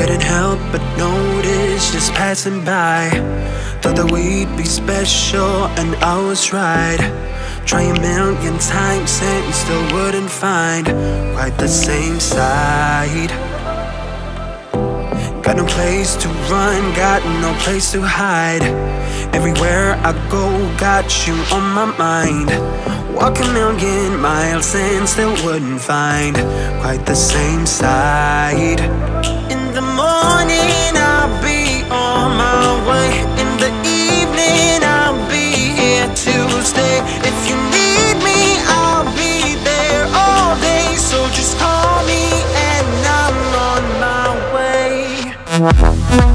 Couldn't help but notice, just passing by. Thought that we'd be special, and I was right. Try a million times and still wouldn't find quite the same side. Got no place to run, got no place to hide. Everywhere I go, got you on my mind. Walk a million miles and still wouldn't find quite the same side. In the morning I'll be on my way. In the evening I'll be here to stay. If you need me, I'll be there all day. So just call me and I'm on my way.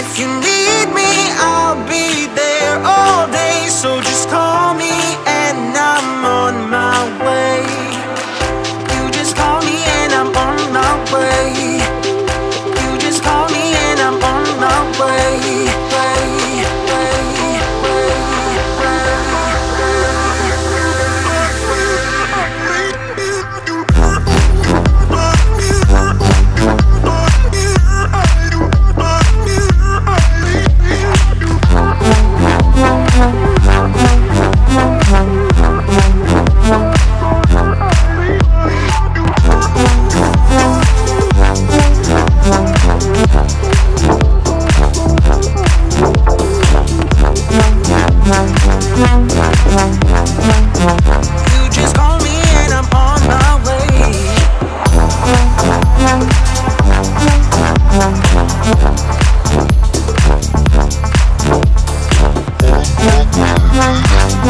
If you need me, I'll be there all day. So just call me and I'm on my way. You just call me and I'm on my way. You just call me and I'm on my way.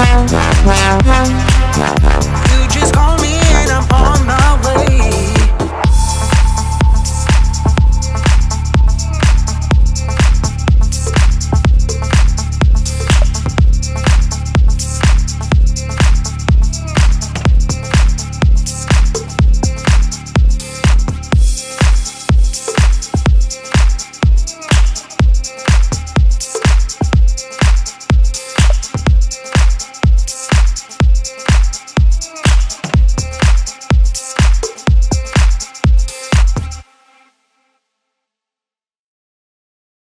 Wow, wow, wow, wow.